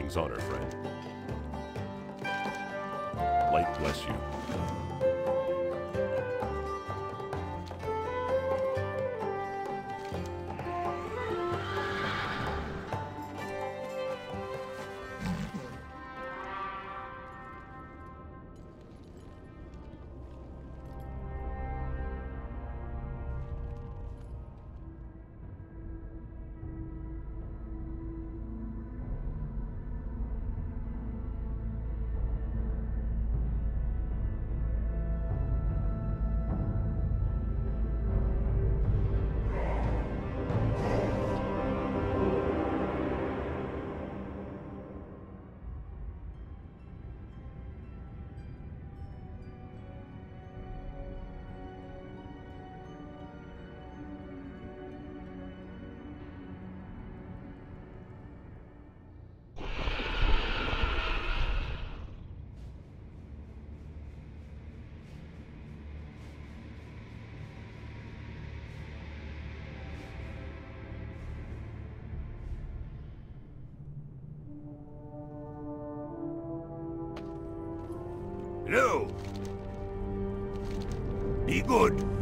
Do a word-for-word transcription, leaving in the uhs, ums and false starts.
Blessings on her, friend. Light bless you. Hello. Be good.